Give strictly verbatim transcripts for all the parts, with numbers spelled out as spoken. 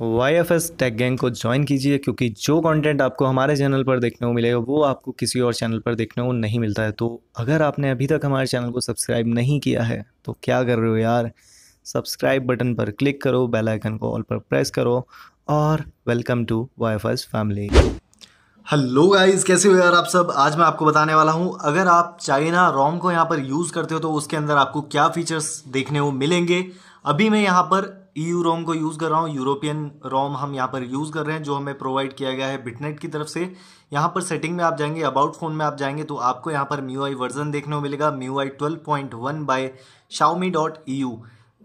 Y F S tech gang को join कीजिए, क्योंकि जो कंटेंट आपको हमारे चैनल पर देखने को मिलेगा वो आपको किसी और चैनल पर देखने को नहीं मिलता है। तो अगर आपने अभी तक हमारे चैनल को सब्सक्राइब नहीं किया है तो क्या कर रहे हो यार, सब्सक्राइब बटन पर क्लिक करो, बेल आइकन को ऑल पर प्रेस करो और welcome to Y F S family. Hello guys, कैसे हो यार आप सब। आज मैं आपको बताने वाला हूं अगर आप चाइना रोम को यहां पर यूज़ करते हो तो उसके अंदर आपको क्या फीचर्स देखने को मिलेंगे। अभी मैं यहां पर ईयू रोम को यूज़ कर रहा हूं, यूरोपियन रोम हम यहां पर यूज़ कर रहे हैं जो हमें प्रोवाइड किया गया है बिटनेट की तरफ से। यहां पर सेटिंग में आप जाएंगे, अबाउट फ़ोन में आप जाएंगे तो आपको यहाँ पर M I U I version देखने को मिलेगा, M I U I twelve point one by Xiaomi.eu।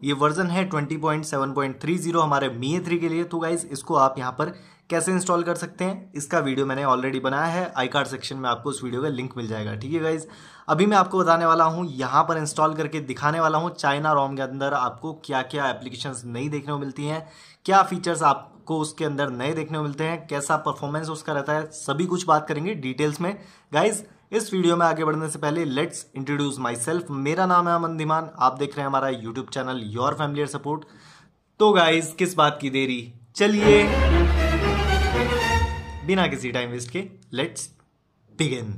ये वर्जन है twenty point seven point thirty हमारे Mi A थ्री के लिए। तो गाइज इसको आप यहाँ पर कैसे इंस्टॉल कर सकते हैं इसका वीडियो मैंने ऑलरेडी बनाया है, आई कार्ड सेक्शन में आपको उस वीडियो का लिंक मिल जाएगा। ठीक है गाइज, अभी मैं आपको बताने वाला हूँ, यहाँ पर इंस्टॉल करके दिखाने वाला हूँ चाइना रोम के अंदर आपको क्या क्या एप्लीकेशंस नई देखने को मिलती हैं, क्या फीचर्स आपको उसके अंदर नए देखने को मिलते हैं, कैसा परफॉर्मेंस उसका रहता है, सभी कुछ बात करेंगे डिटेल्स में। गाइज इस वीडियो में आगे बढ़ने से पहले लेट्स इंट्रोड्यूस माई सेल्फ। मेरा नाम है अमन धीमान, आप देख रहे हैं हमारा YouTube channel your family support. तो गाइज किस बात की देरी, चलिए बिना किसी टाइम वेस्ट के लेट्स बिगिन।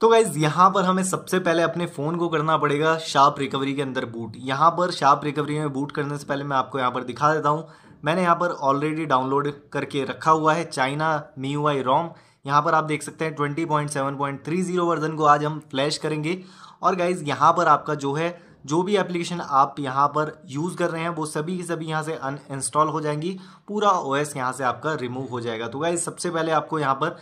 तो गाइज यहाँ पर हमें सबसे पहले अपने फ़ोन को करना पड़ेगा शार्प रिकवरी के अंदर बूट। यहाँ पर शार्प रिकवरी में बूट करने से पहले मैं आपको यहाँ पर दिखा देता हूँ, मैंने यहाँ पर ऑलरेडी डाउनलोड करके रखा हुआ है China M I U I ROM. यहाँ पर आप देख सकते हैं twenty point seven point thirty version को आज हम फ्लैश करेंगे। और गाइज यहाँ पर आपका जो है जो भी एप्लीकेशन आप यहाँ पर यूज़ कर रहे हैं वो सभी की सभी यहाँ से अनइंस्टॉल हो जाएंगी, पूरा ओएस यहाँ से आपका रिमूव हो जाएगा। तो गाइज सबसे पहले आपको यहाँ पर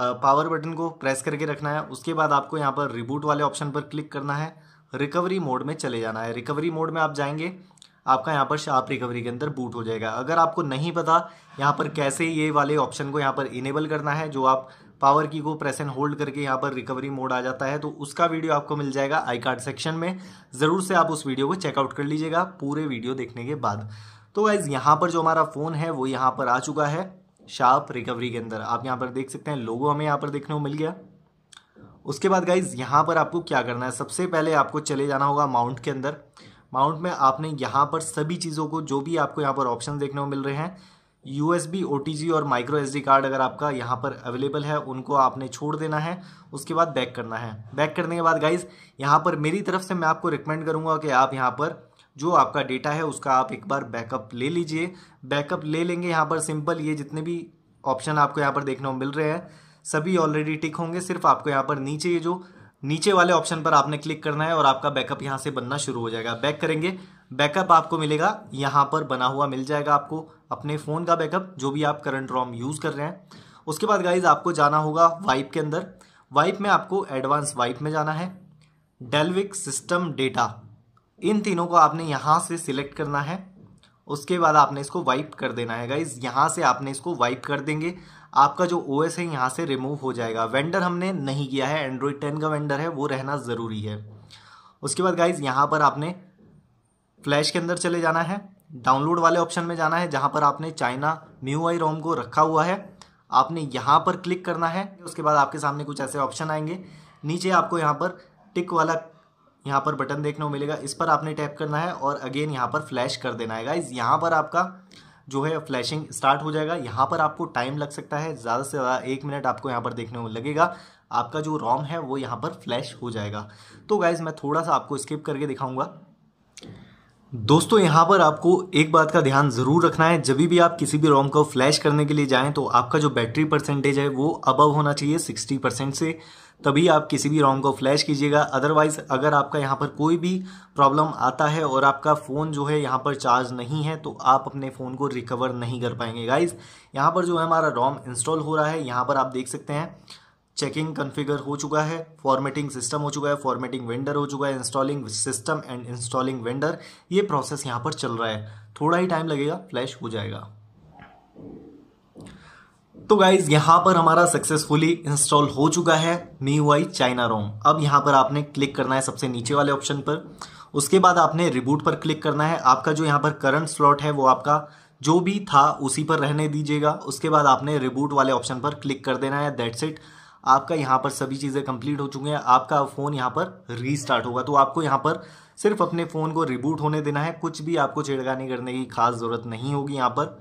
पावर बटन को प्रेस करके रखना है, उसके बाद आपको यहाँ पर रिबूट वाले ऑप्शन पर क्लिक करना है, रिकवरी मोड में चले जाना है। रिकवरी मोड में आप जाएंगे, आपका यहाँ पर शार्प रिकवरी के अंदर बूट हो जाएगा। अगर आपको नहीं पता यहाँ पर कैसे ये वाले ऑप्शन को यहाँ पर इनेबल करना है, जो आप पावर की को प्रेस एंड होल्ड करके यहाँ पर रिकवरी मोड आ जाता है, तो उसका वीडियो आपको मिल जाएगा आई कार्ड सेक्शन में, ज़रूर से आप उस वीडियो को चेकआउट कर लीजिएगा पूरे वीडियो देखने के बाद। तो गाइज यहाँ पर जो हमारा फ़ोन है वो यहाँ पर आ चुका है शार्प रिकवरी के अंदर, आप यहाँ पर देख सकते हैं लोगो हमें यहाँ पर देखने को मिल गया। उसके बाद गाइज यहाँ पर आपको क्या करना है, सबसे पहले आपको चले जाना होगा माउंट के अंदर। माउंट में आपने यहाँ पर सभी चीज़ों को जो भी आपको यहाँ पर ऑप्शन देखने को मिल रहे हैं, यूएसबी, ओटीजी और माइक्रो एसडी कार्ड अगर आपका यहाँ पर अवेलेबल है उनको आपने छोड़ देना है। उसके बाद बैक करना है, बैक करने के बाद गाइज यहाँ पर मेरी तरफ से मैं आपको रिकमेंड करूँगा कि आप यहाँ पर जो आपका डेटा है उसका आप एक बार बैकअप ले लीजिए। बैकअप ले लेंगे यहाँ पर सिंपल, ये जितने भी ऑप्शन आपको यहाँ पर देखने को मिल रहे हैं सभी ऑलरेडी टिक होंगे, सिर्फ आपको यहाँ पर नीचे ये जो नीचे वाले ऑप्शन पर आपने क्लिक करना है और आपका बैकअप यहाँ से बनना शुरू हो जाएगा। बैक करेंगे, बैकअप आपको मिलेगा यहाँ पर बना हुआ मिल जाएगा आपको अपने फ़ोन का बैकअप जो भी आप करंट रोम यूज़ कर रहे हैं। उसके बाद गाइज आपको जाना होगा वाइप के अंदर, वाइप में आपको एडवांस वाइप में जाना है, डेल्विक सिस्टम डेटा, इन तीनों को आपने यहाँ से सिलेक्ट करना है। उसके बाद आपने इसको वाइप कर देना है गाइज, यहाँ से आपने इसको वाइप कर देंगे, आपका जो ओएस है यहाँ से रिमूव हो जाएगा। वेंडर हमने नहीं किया है, एंड्रॉयड टेन का वेंडर है वो रहना ज़रूरी है। उसके बाद गाइज यहाँ पर आपने फ्लैश के अंदर चले जाना है, डाउनलोड वाले ऑप्शन में जाना है जहाँ पर आपने China M I U I ROM को रखा हुआ है, आपने यहाँ पर क्लिक करना है। उसके बाद आपके सामने कुछ ऐसे ऑप्शन आएंगे, नीचे आपको यहाँ पर टिक वाला यहाँ पर बटन देखने को मिलेगा, इस पर आपने टैप करना है और अगेन यहाँ पर फ्लैश कर देना है। गाइज यहाँ पर आपका जो है फ्लैशिंग स्टार्ट हो जाएगा, यहाँ पर आपको टाइम लग सकता है, ज़्यादा से ज़्यादा एक मिनट आपको यहाँ पर देखने को लगेगा, आपका जो रोम है वो यहाँ पर फ्लैश हो जाएगा। तो गाइज मैं थोड़ा सा आपको स्किप करके दिखाऊँगा। दोस्तों यहाँ पर आपको एक बात का ध्यान ज़रूर रखना है, जब भी आप किसी भी रोम को फ्लैश करने के लिए जाएं तो आपका जो बैटरी परसेंटेज है वो अबव होना चाहिए सिक्सटी परसेंट से, तभी आप किसी भी रोम को फ्लैश कीजिएगा। अदरवाइज़ अगर आपका यहाँ पर कोई भी प्रॉब्लम आता है और आपका फ़ोन जो है यहाँ पर चार्ज नहीं है तो आप अपने फ़ोन को रिकवर नहीं कर पाएंगे। गाइज़ यहाँ पर जो है हमारा रोम इंस्टॉल हो रहा है, यहाँ पर आप देख सकते हैं चेकिंग कन्फिगर हो चुका है, फॉर्मेटिंग सिस्टम हो चुका है, फॉर्मेटिंग वेंडर हो चुका है, installing system and installing vendor, ये प्रोसेस यहाँ पर चल रहा है, थोड़ा ही टाइम लगेगा, फ्लैश हो जाएगा। तो गाइज यहाँ पर हमारा सक्सेसफुली इंस्टॉल हो चुका है M I U I China ROM. अब यहाँ पर आपने क्लिक करना है सबसे नीचे वाले ऑप्शन पर, उसके बाद आपने रिबूट पर क्लिक करना है। आपका जो यहाँ पर करंट स्लॉट है वो आपका जो भी था उसी पर रहने दीजिएगा। उसके बाद आपने रिबूट वाले ऑप्शन पर क्लिक कर देना है, दैट्स इट। आपका यहाँ पर सभी चीज़ें कंप्लीट हो चुकी हैं, आपका फ़ोन यहाँ पर रीस्टार्ट होगा। तो आपको यहाँ पर सिर्फ अपने फ़ोन को रिबूट होने देना है, कुछ भी आपको छेड़खानी करने की खास ज़रूरत नहीं होगी। यहाँ पर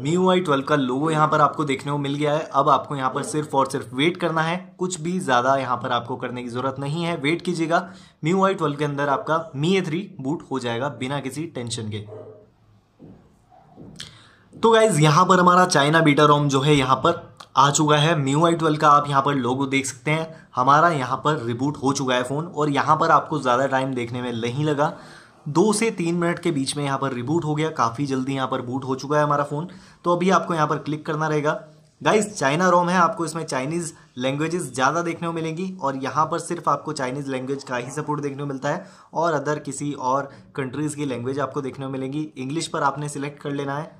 M I U I twelve का लोगो यहाँ पर आपको देखने को मिल गया है। अब आपको यहाँ पर सिर्फ और सिर्फ वेट करना है, कुछ भी ज़्यादा यहाँ पर आपको करने की ज़रूरत नहीं है। वेट कीजिएगा, M I U I twelve के अंदर आपका Mi A थ्री बूट हो जाएगा बिना किसी टेंशन के। तो गाइज यहाँ पर हमारा चाइना बीटा रोम जो है यहाँ पर आ चुका है। M I U I twelve का आप यहाँ पर लोगो देख सकते हैं, हमारा यहाँ पर रिबूट हो चुका है फ़ोन, और यहाँ पर आपको ज़्यादा टाइम देखने में नहीं लगा, दो से तीन मिनट के बीच में यहाँ पर रिबूट हो गया। काफ़ी जल्दी यहाँ पर बूट हो चुका है हमारा फ़ोन। तो अभी आपको यहाँ पर क्लिक करना रहेगा। गाइस चाइना रोम है, आपको इसमें चाइनीज़ लैंग्वेजेस ज़्यादा देखने को मिलेंगी, और यहाँ पर सिर्फ आपको चाइनीज़ लैंग्वेज का ही सपोर्ट देखने को मिलता है, और अदर किसी और कंट्रीज़ की लैंग्वेज आपको देखने को मिलेंगी। इंग्लिश पर आपने सिलेक्ट कर लेना है,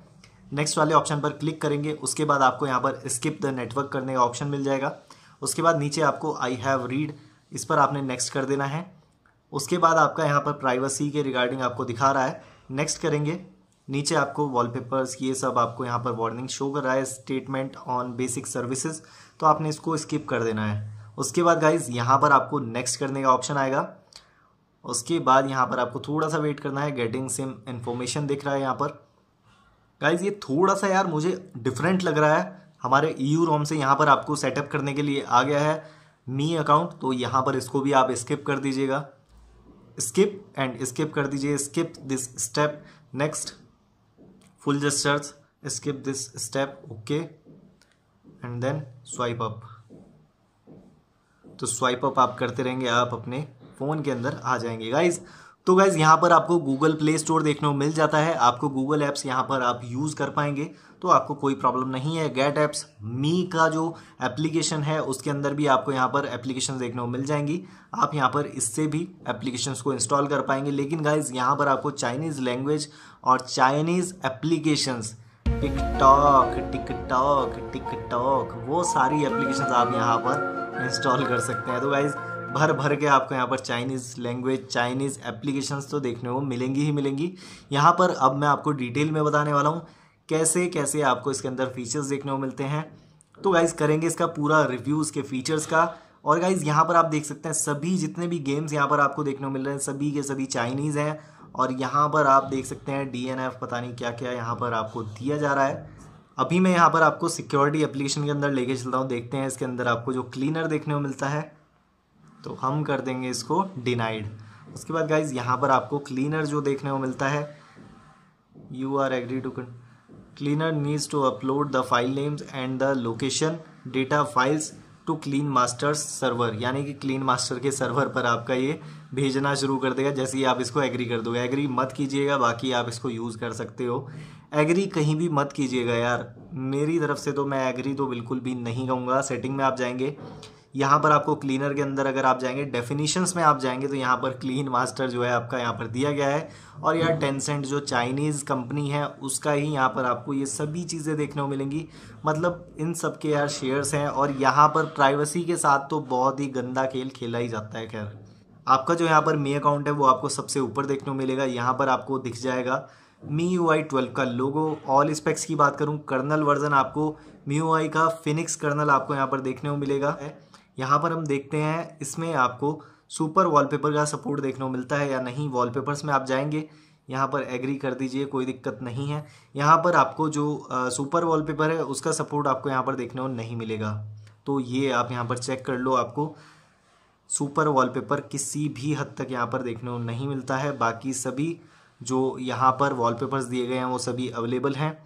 नेक्स्ट वाले ऑप्शन पर क्लिक करेंगे, उसके बाद आपको यहाँ पर स्किप द नेटवर्क करने का ऑप्शन मिल जाएगा। उसके बाद नीचे आपको आई हैव रीड, इस पर आपने नेक्स्ट कर देना है। उसके बाद आपका यहाँ पर प्राइवेसी के रिगार्डिंग आपको दिखा रहा है, नेक्स्ट करेंगे। नीचे आपको वॉलपेपर्स ये सब आपको यहाँ पर वार्निंग शो कर रहा है, स्टेटमेंट ऑन बेसिक सर्विसेज, तो आपने इसको स्किप कर देना है। उसके बाद गाइज यहाँ पर आपको नेक्स्ट करने का ऑप्शन आएगा। उसके बाद यहाँ पर आपको थोड़ा सा वेट करना है, गेटिंग सिम इन्फॉर्मेशन दिख रहा है यहाँ पर। गाइज ये थोड़ा सा यार मुझे डिफरेंट लग रहा है, हमारे ईयू रोम से यहाँ पर आपको सेटअप करने के लिए आ गया है मी अकाउंट, तो यहाँ पर इसको भी आप स्किप कर दीजिएगा, स्किप एंड स्किप कर दीजिए। Skip this step, next full gestures, skip this step, okay, and then swipe up. तो स्वाइप अप आप करते रहेंगे, आप अपने फ़ोन के अंदर आ जाएंगे गाइज। तो गाइज यहाँ पर आपको गूगल प्ले स्टोर देखने को मिल जाता है, आपको गूगल ऐप्स यहाँ पर आप यूज़ कर पाएंगे, तो आपको कोई प्रॉब्लम नहीं है। गेट ऐप्स मी का जो एप्लीकेशन है उसके अंदर भी आपको यहाँ पर एप्लीकेशन देखने को मिल जाएंगी, आप यहाँ पर इससे भी एप्लीकेशंस को इंस्टॉल कर पाएंगे। लेकिन गाइज यहाँ पर आपको चाइनीज़ लैंग्वेज और Chinese applications, TikTok TikTok TikTok वो सारी एप्लीकेशंस आप यहाँ पर इंस्टॉल कर सकते हैं। तो गाइज भर भर के आपको यहाँ पर चाइनीज़ लैंग्वेज, चाइनीज़ एप्लीकेशंस तो देखने को मिलेंगी ही मिलेंगी। यहाँ पर अब मैं आपको डिटेल में बताने वाला हूँ कैसे कैसे आपको इसके अंदर फीचर्स देखने को मिलते हैं। तो गाइज़ करेंगे इसका पूरा रिव्यू इसके फीचर्स का। और गाइज़ यहाँ पर आप देख सकते हैं सभी जितने भी गेम्स यहाँ पर आपको देखने को मिल रहे हैं सभी के सभी चाइनीज़ हैं, और यहाँ पर आप देख सकते हैं डी एन एफ पता नहीं क्या क्या यहाँ पर आपको दिया जा रहा है। अभी मैं यहाँ पर आपको सिक्योरिटी एप्लीकेशन के अंदर लेके चलता हूँ, देखते हैं इसके अंदर आपको जो क्लीनर देखने को मिलता है, तो हम कर देंगे इसको डिनाइड। उसके बाद गाइज़ यहाँ पर आपको क्लीनर जो देखने को मिलता है, you are agree to cleaner needs to upload the file names and the location data files to clean masters server, यानी कि क्लीन मास्टर के सर्वर पर आपका ये भेजना शुरू कर देगा जैसे ही आप इसको एग्री कर दोगे। एग्री मत कीजिएगा, बाकी आप इसको यूज़ कर सकते हो। एग्री कहीं भी मत कीजिएगा यार, मेरी तरफ से तो मैं एग्री तो बिल्कुल भी नहीं कहूँगा। सेटिंग में आप जाएंगे, यहाँ पर आपको क्लीनर के अंदर अगर आप जाएंगे, डेफिनेशंस में आप जाएंगे, तो यहाँ पर क्लीन मास्टर जो है आपका यहाँ पर दिया गया है। और यार टेंसेंट जो चाइनीज़ कंपनी है उसका ही यहाँ पर आपको ये सभी चीज़ें देखने को मिलेंगी, मतलब इन सब के यार शेयर्स हैं। और यहाँ पर प्राइवेसी के साथ तो बहुत ही गंदा खेल खेला ही जाता है। खैर आपका जो यहाँ पर मी अकाउंट है वो आपको सबसे ऊपर देखने को मिलेगा, यहाँ पर आपको दिख जाएगा M I U I twelve का लोगो। ऑल स्पेक्स की बात करूँ, कर्नल वर्जन आपको M I U I का फिनिक्स कर्नल आपको यहाँ पर देखने को मिलेगा। यहाँ पर हम देखते हैं इसमें आपको सुपर वॉलपेपर का सपोर्ट देखने को मिलता है या नहीं। वॉलपेपर्स में आप जाएंगे, यहाँ पर एग्री कर दीजिए, कोई दिक्कत नहीं है। यहाँ पर आपको जो आ, सुपर वॉलपेपर है उसका सपोर्ट आपको यहाँ पर देखने को नहीं मिलेगा, तो ये आप यहाँ पर चेक कर लो। आपको सुपर वॉलपेपर किसी भी हद तक यहाँ पर देखने को नहीं मिलता है, बाकी सभी जो यहाँ पर वॉलपेपर्स दिए गए हैं वो सभी अवेलेबल हैं।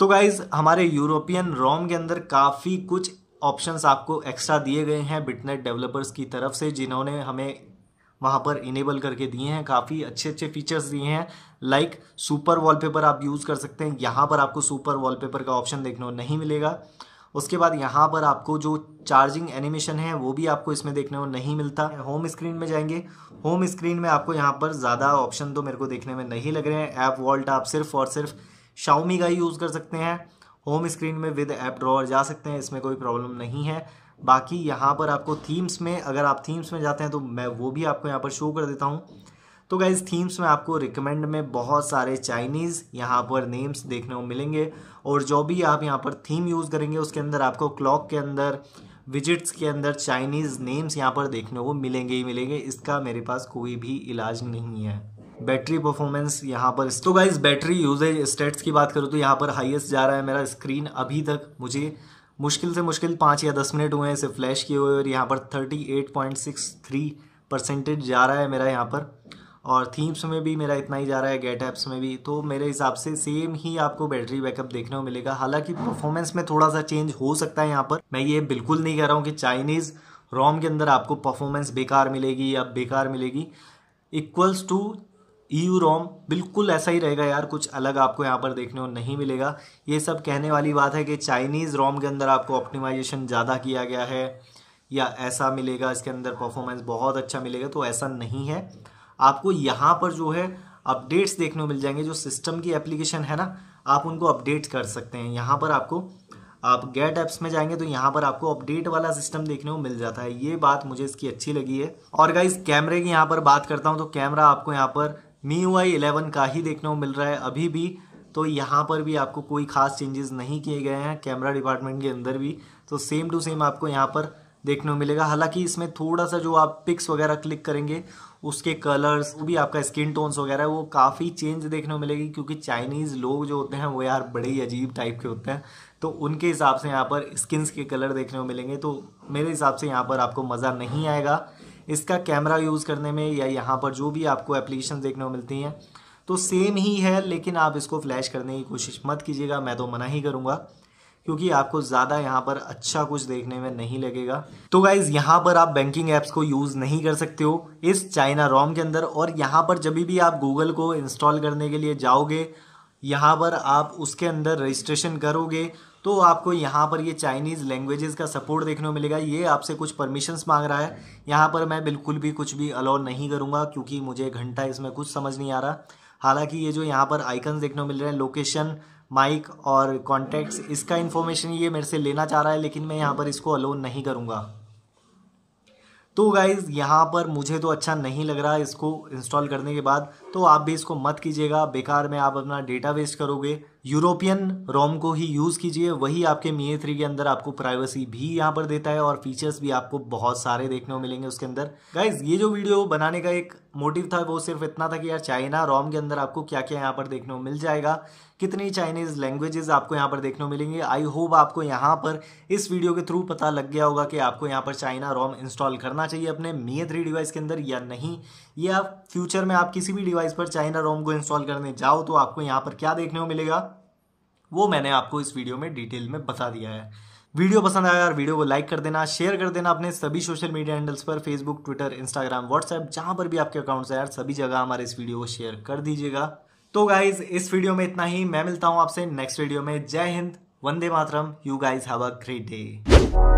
तो गाइज़ हमारे यूरोपियन रोम के अंदर काफ़ी कुछ ऑप्शंस आपको एक्स्ट्रा दिए गए हैं बिटनेट डेवलपर्स की तरफ से, जिन्होंने हमें वहाँ पर इनेबल करके दिए हैं। काफ़ी अच्छे अच्छे फीचर्स दिए हैं, लाइक सुपर वॉलपेपर आप यूज़ कर सकते हैं, यहाँ पर आपको सुपर वॉलपेपर का ऑप्शन देखने को नहीं मिलेगा। उसके बाद यहाँ पर आपको जो चार्जिंग एनिमेशन है वो भी आपको इसमें देखने को नहीं मिलता। होम स्क्रीन में जाएंगे, होम स्क्रीन में आपको यहाँ पर ज़्यादा ऑप्शन तो मेरे को देखने में नहीं लग रहे हैं। ऐप वॉल्ट आप सिर्फ और सिर्फ शाओमी का ही यूज़ कर सकते हैं। होम स्क्रीन में विद ऐप ड्रॉअर जा सकते हैं, इसमें कोई प्रॉब्लम नहीं है। बाकी यहाँ पर आपको थीम्स में, अगर आप थीम्स में जाते हैं तो मैं वो भी आपको यहाँ पर शो कर देता हूँ। तो गाइज थीम्स में आपको रिकमेंड में बहुत सारे चाइनीज़ यहाँ पर नेम्स देखने को मिलेंगे और जो भी आप यहाँ पर थीम यूज़ करेंगे उसके अंदर आपको क्लॉक के अंदर विजिट्स के अंदर चाइनीज़ नेम्स यहाँ पर देखने को मिलेंगे ही मिलेंगे। इसका मेरे पास कोई भी इलाज नहीं है। बैटरी परफॉर्मेंस यहाँ पर तो गाइज बैटरी यूजेज स्टेट्स की बात करूँ तो यहाँ पर हाईएस्ट जा रहा है मेरा स्क्रीन। अभी तक मुझे मुश्किल से मुश्किल पाँच या दस मिनट हुए हैं इसे फ्लैश किए हुए और यहाँ पर अड़तीस पॉइंट तिरसठ परसेंटेज जा रहा है मेरा यहाँ पर। और थीम्स में भी मेरा इतना ही जा रहा है, गेट ऐप्स में भी। तो मेरे हिसाब से सेम ही आपको बैटरी बैकअप देखने को मिलेगा। हालांकि परफॉर्मेंस में थोड़ा सा चेंज हो सकता है यहाँ पर। मैं ये बिल्कुल नहीं कह रहा हूँ कि चाइनीज़ रोम के अंदर आपको परफॉर्मेंस बेकार मिलेगी या बेकार मिलेगी। Equals to E U ROM बिल्कुल ऐसा ही रहेगा यार, कुछ अलग आपको यहाँ पर देखने को नहीं मिलेगा। ये सब कहने वाली बात है कि चाइनीज़ रोम के अंदर आपको ऑप्टिमाइजेशन ज़्यादा किया गया है या ऐसा मिलेगा, इसके अंदर परफॉर्मेंस बहुत अच्छा मिलेगा, तो ऐसा नहीं है। आपको यहाँ पर जो है अपडेट्स देखने को मिल जाएंगे। जो सिस्टम की एप्लीकेशन है ना, आप उनको अपडेट कर सकते हैं। यहाँ पर आपको आप गेट ऐप्स में जाएंगे तो यहाँ पर आपको अपडेट वाला सिस्टम देखने को मिल जाता है। ये बात मुझे इसकी अच्छी लगी है। और गाइज कैमरे की यहाँ पर बात करता हूँ तो कैमरा आपको यहाँ पर M I U I eleven का ही देखने को मिल रहा है अभी भी। तो यहाँ पर भी आपको कोई खास चेंजेस नहीं किए गए हैं कैमरा डिपार्टमेंट के अंदर भी। तो सेम टू सेम आपको यहाँ पर देखने को मिलेगा। हालांकि इसमें थोड़ा सा जो आप पिक्स वगैरह क्लिक करेंगे उसके कलर्स, वो भी आपका स्किन टोन्स वगैरह, वो काफ़ी चेंज देखने को मिलेगी। क्योंकि चाइनीज़ लोग जो होते हैं वो यार बड़े ही अजीब टाइप के होते हैं, तो उनके हिसाब से यहाँ पर स्किन्स के कलर देखने को मिलेंगे। तो मेरे हिसाब से यहाँ पर आपको मज़ा नहीं आएगा इसका कैमरा यूज़ करने में या यहाँ पर जो भी आपको एप्लीकेशन देखने को मिलती हैं। तो सेम ही है, लेकिन आप इसको फ्लैश करने की कोशिश मत कीजिएगा। मैं तो मना ही करूँगा क्योंकि आपको ज़्यादा यहाँ पर अच्छा कुछ देखने में नहीं लगेगा। तो गाइज़ यहाँ पर आप बैंकिंग ऐप्स को यूज़ नहीं कर सकते हो इस चाइना रोम के अंदर। और यहाँ पर जब भी आप गूगल को इंस्टॉल करने के लिए जाओगे, यहाँ पर आप उसके अंदर रजिस्ट्रेशन करोगे तो आपको यहाँ पर ये चाइनीज़ लैंग्वेजेस का सपोर्ट देखने को मिलेगा। ये आपसे कुछ परमिशंस मांग रहा है, यहाँ पर मैं बिल्कुल भी कुछ भी अलाउ नहीं करूँगा क्योंकि मुझे घंटा इसमें कुछ समझ नहीं आ रहा। हालांकि ये जो यहाँ पर आइकन्स देखने को मिल रहे हैं, लोकेशन, माइक और कॉन्टैक्ट्स, इसका इन्फॉर्मेशन ये मेरे से लेना चाह रहा है, लेकिन मैं यहाँ पर इसको अलाउ नहीं करूँगा। तो गाइज़ यहाँ पर मुझे तो अच्छा नहीं लग रहा इसको इंस्टॉल करने के बाद, तो आप भी इसको मत कीजिएगा। बेकार में आप अपना डेटा वेस्ट करोगे। यूरोपियन रोम को ही यूज़ कीजिए, वही आपके मी ए थ्री के अंदर आपको प्राइवेसी भी यहाँ पर देता है और फीचर्स भी आपको बहुत सारे देखने को मिलेंगे उसके अंदर। गाइज़ ये जो वीडियो बनाने का एक मोटिव था वो सिर्फ इतना था कि यार चाइना रोम के अंदर आपको क्या क्या यहाँ पर देखने को मिल जाएगा, कितनी चाइनीज़ लैंग्वेजेस आपको यहाँ पर देखने को मिलेंगे। आई होप आपको यहाँ पर इस वीडियो के थ्रू पता लग गया होगा कि आपको यहाँ पर चाइना रोम इंस्टॉल करना चाहिए अपने मी ए थ्री डिवाइस के अंदर या नहीं, या फ्यूचर में आप किसी भी डिवाइस पर चाइना रोम को इंस्टॉल करने जाओ तो आपको यहाँ पर क्या देखने को मिलेगा वो मैंने आपको इस वीडियो में डिटेल में बता दिया है। वीडियो पसंद आया यार, वीडियो को लाइक कर देना, शेयर कर देना अपने सभी सोशल मीडिया हैंडल्स पर, फेसबुक, ट्विटर, इंस्टाग्राम, व्हाट्सएप, जहाँ पर भी आपके अकाउंट्स है यार, सभी जगह हमारे इस वीडियो को शेयर कर दीजिएगा। तो गाइज इस वीडियो में इतना ही, मैं मिलता हूँ आपसे नेक्स्ट वीडियो में। जय हिंद, वंदे मातरम, you guys have a great day.